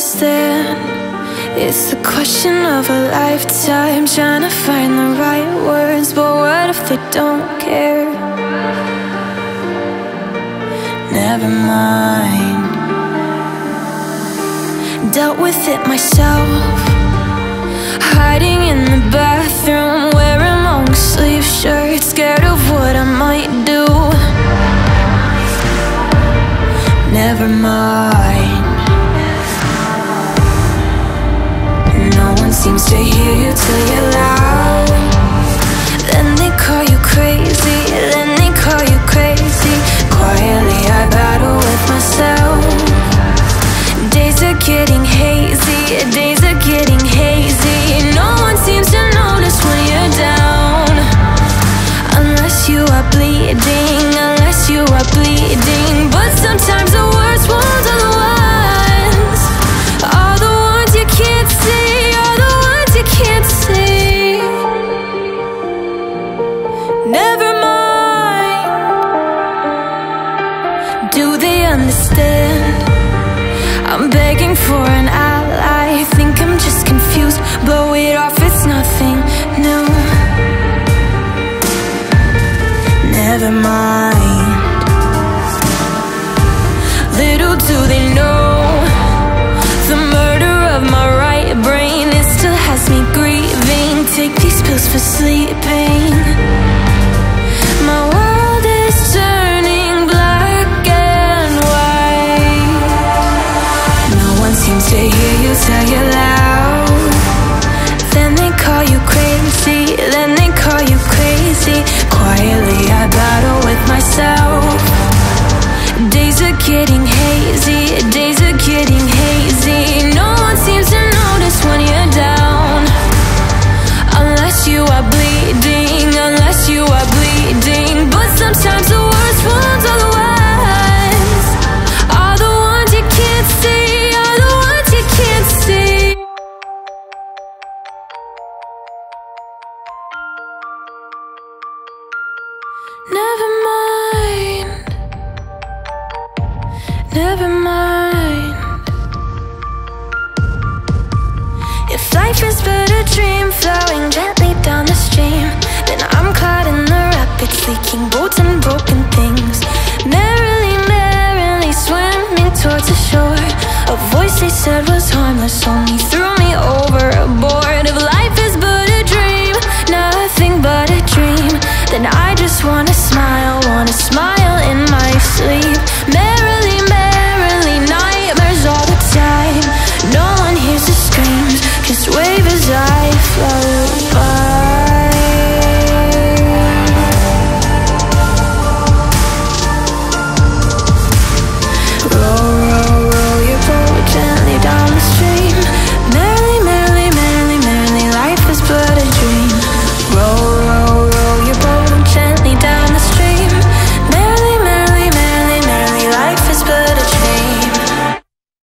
understand. It's the question of a lifetime, trying to find the right words. But what if they don't care? Never mind. Dealt with it myself, hiding in the bathroom, wearing long sleeve shirts, scared of what I might do. Never mind. No one seems to hear you till you're loud. Then they call you crazy, then they call you crazy. Quietly I battle with myself. Days are getting hazy, days are getting hazy. No one seems to notice when you're down. Unless you are bleeding, unless you are bleeding. But sometimes the words won't do. For an ally, I think I'm just confused. Blow it off, it's nothing new. Never mind. Little do they know, the murder of my right brain, it still has me grieving. Take these pills for sleeping. My world is turning black and white. Seems to hear you tell you loud. Then they call you crazy, then they call you crazy. Quietly I battle with myself. Days are getting hazy, days are getting hazy. No one seems to notice when you're down. Unless you are bleeding, unless you are bleeding. But sometimes the worst ones are the worst. Never mind. Never mind. If life is but a dream, flowing gently down the stream, then I'm caught in the rapids, leaking boats and broken things. Merrily, merrily swimming towards the shore. A voice they said was harmless only threw me overboard. If life is but a dream, nothing but a dream, then I just wanna smile in my sleep. Merrily, merrily, nightmares all the time. No one hears the screams, just wave as I float by. Row, row, row your boat gently down the stream. Merrily, merrily, merrily, merrily, life is but a dream. Row,